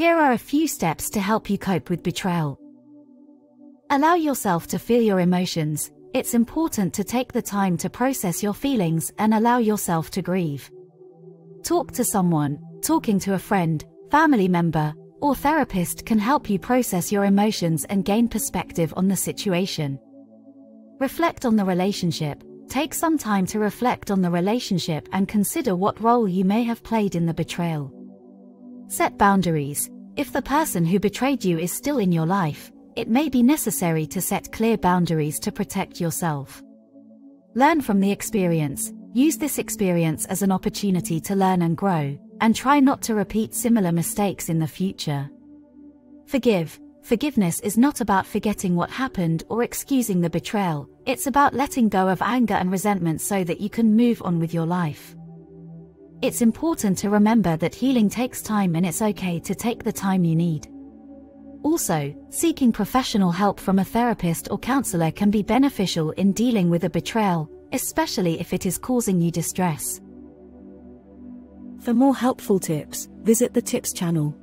Here are a few steps to help you cope with betrayal. Allow yourself to feel your emotions. It's important to take the time to process your feelings and allow yourself to grieve. Talk to someone. Talking to a friend, family member, or therapist can help you process your emotions and gain perspective on the situation. Reflect on the relationship. Take some time to reflect on the relationship and consider what role you may have played in the betrayal. Set boundaries. If the person who betrayed you is still in your life, it may be necessary to set clear boundaries to protect yourself. Learn from the experience. Use this experience as an opportunity to learn and grow, and try not to repeat similar mistakes in the future. Forgive. Forgiveness is not about forgetting what happened or excusing the betrayal. It's about letting go of anger and resentment so that you can move on with your life. It's important to remember that healing takes time, and it's okay to take the time you need. Also, seeking professional help from a therapist or counselor can be beneficial in dealing with a betrayal, especially if it is causing you distress. For more helpful tips, visit the TIPS channel.